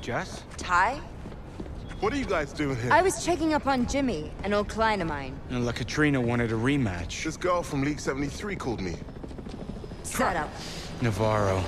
Jess? Ty? What are you guys doing here? I was checking up on Jimmy, an old client of mine. And La Katrina wanted a rematch. This girl from League 73 called me. Shut up. Navarro.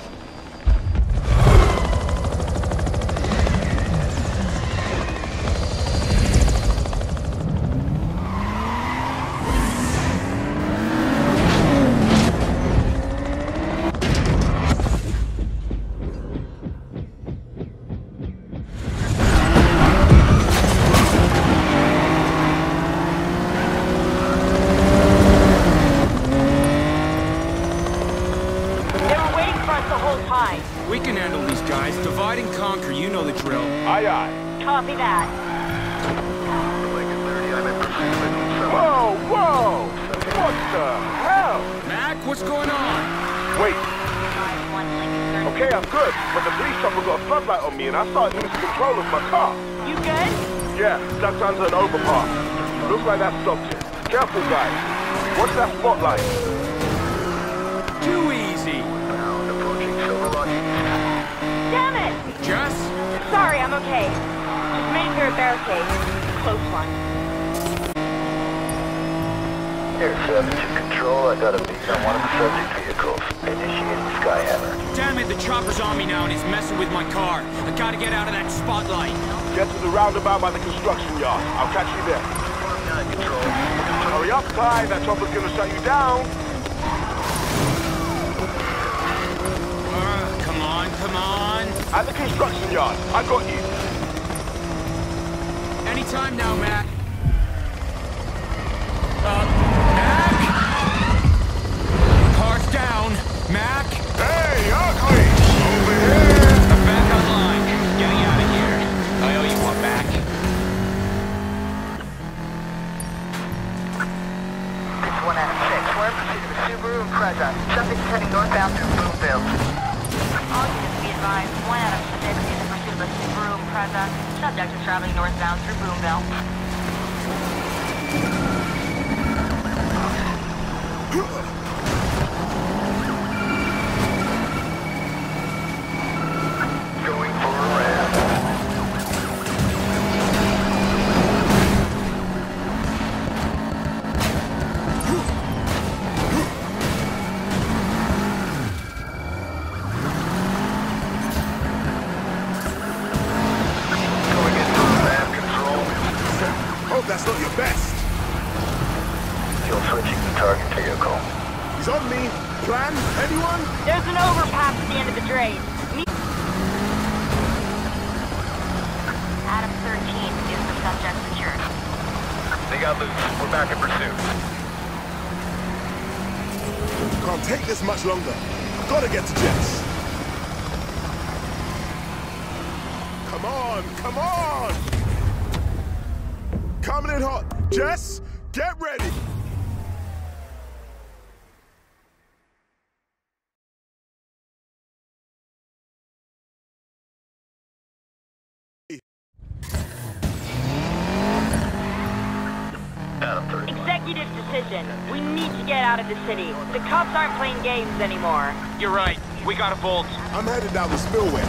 We need to get out of the city. The cops aren't playing games anymore. You're right. We gotta bolt. I'm headed down the spillway.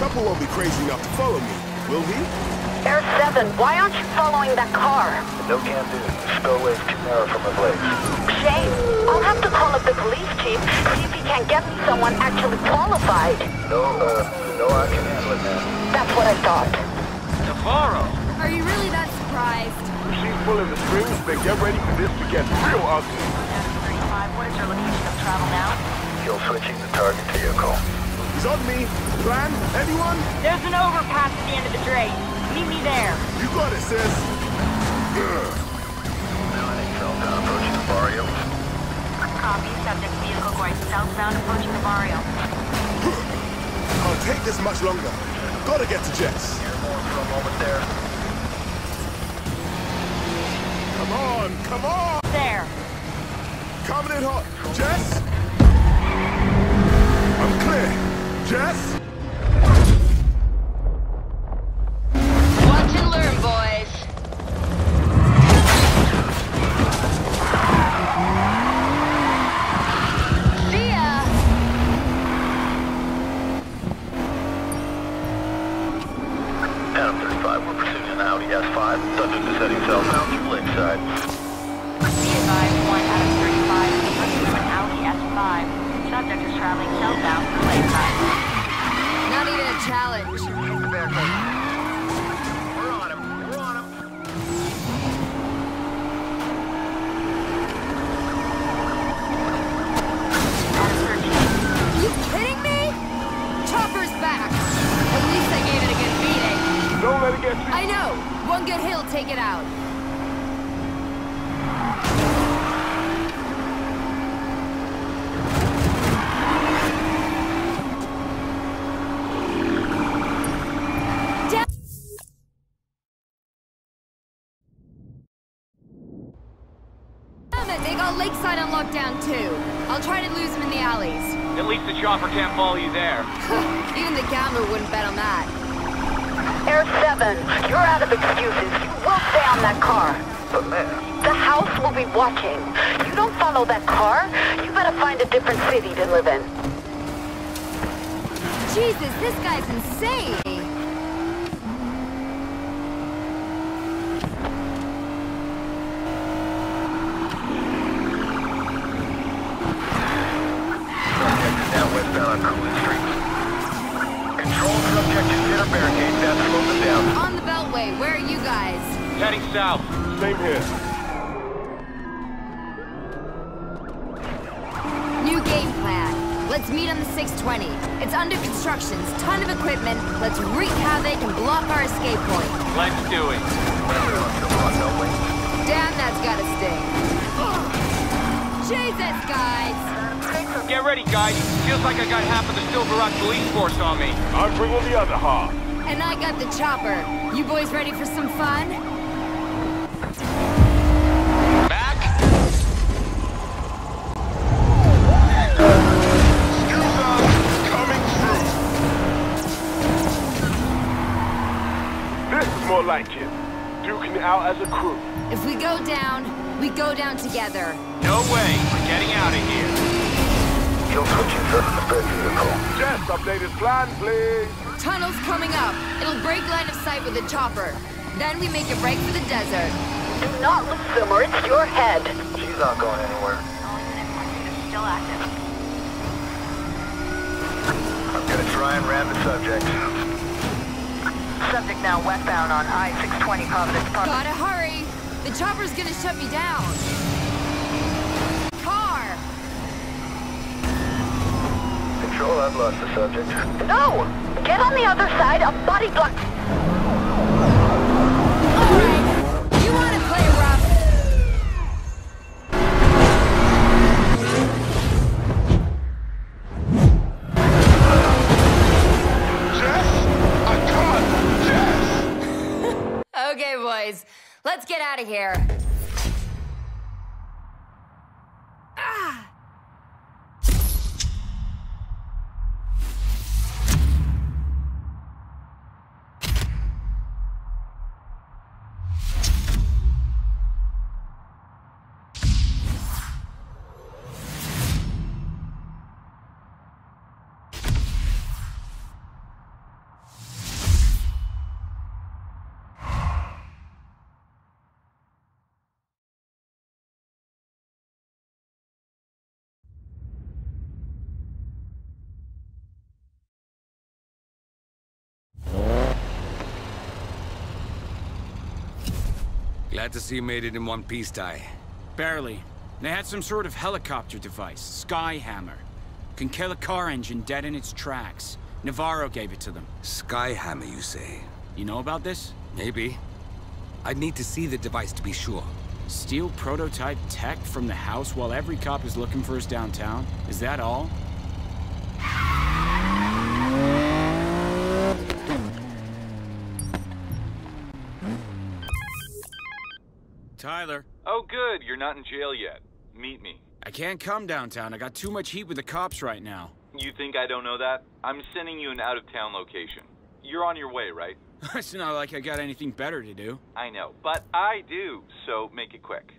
Chopper won't be crazy enough to follow me, will he? Air 7, why aren't you following that car? No can do. The spillway's too narrow for my legs. Jay, I'll have to call up the police chief, see if he can get me someone actually qualified. No, I can handle it now. That's what I thought. Navarro! Are you really that surprised? She's pulling the strings, but get ready for this to get real ugly. 35, what is your location of travel now? You're switching the target to your call. He's on me. Plan, anyone? There's an overpass at the end of the drain. Meet me there. You got it, sis. Southbound approaching the barrio. Copy, subject vehicle going southbound approaching the barrio. I'll take this much longer. Gotta get to Jets. Hear more for a moment there. Come on, come on! There! Coming in hot! Jess? I'm clear! Jess? Watch and learn, boys! See ya! I know! One good hill, take it out! They got Lakeside on lockdown too. I'll try to lose them in the alleys. At least the chopper can't follow you there. Even the gambler wouldn't bet on that. Air 7, you're out of excuses. You will stay on that car. The house will be watching. You don't follow that car, you better find a different city to live in. Jesus, this guy's insane! South. Same here. New game plan. Let's meet on the 620. It's under construction, ton of equipment. Let's wreak how they can block our escape point. Let's do it. Damn, that's gotta sting. Jesus, guys! Get ready, guys. Feels like I got half of the Silver Rock police force on me. I'll bring on the other half. And I got the chopper. You boys ready for some fun? Like it. Duking out as a crew. If we go down together. No way. We're getting out of here. Kill switching to the third vehicle. Just updated plan, please. Tunnel's coming up. It'll break line of sight with the chopper. Then we make a break for the desert. Do not look somewhere. It's your head. She's not going anywhere. It's still active. I'm gonna try and ram the subject. Subject now westbound on I-620 Providence Park. Gotta hurry! The chopper's gonna shut me down! Car! Control, I've lost the subject. No! Get on the other side, a body block! Alright! You wanna play Let's get out of here. Ah! Glad to see you made it in one piece, Ty. Barely. They had some sort of helicopter device, Skyhammer. Can kill a car engine dead in its tracks. Navarro gave it to them. Skyhammer, you say? You know about this? Maybe. I'd need to see the device to be sure. Steal prototype tech from the house while every cop is looking for us downtown? Is that all? Tyler. Oh, good. You're not in jail yet. Meet me. I can't come downtown. I got too much heat with the cops right now. You think I don't know that? I'm sending you an out-of-town location. You're on your way, right? It's not like I got anything better to do. I know, but I do, so make it quick.